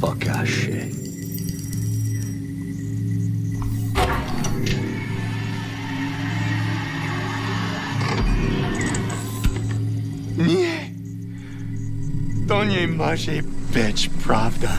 Fuck ass shit. Nie, to nie ma się być prawda.